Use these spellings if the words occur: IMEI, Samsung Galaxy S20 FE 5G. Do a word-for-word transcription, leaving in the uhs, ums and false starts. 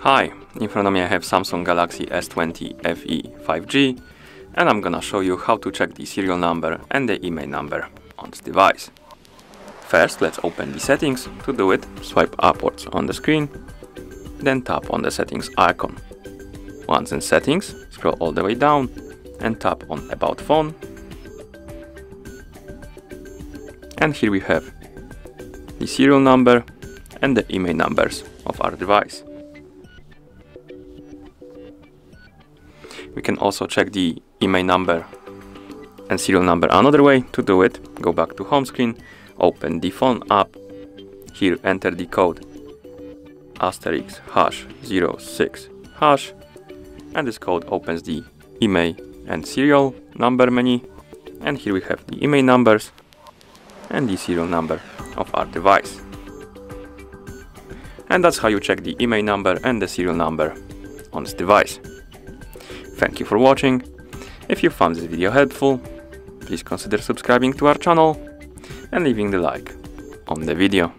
Hi, in front of me I have Samsung Galaxy S twenty F E five G and I'm gonna show you how to check the serial number and the I M E I number on this device. First, let's open the settings. To do it, swipe upwards on the screen, then tap on the settings icon. Once in settings, scroll all the way down and tap on About Phone. And here we have the serial number and the I M E I numbers of our device. We can also check the I M E I number and serial number another way. To do it, go back to home screen, open the phone app, here enter the code asterisk hash zero six hash, and this code opens the I M E I and serial number menu, and here we have the I M E I numbers and the serial number of our device. And that's how you check the I M E I number and the serial number on this device. Thank you for watching. If you found this video helpful, please consider subscribing to our channel and leaving the like on the video.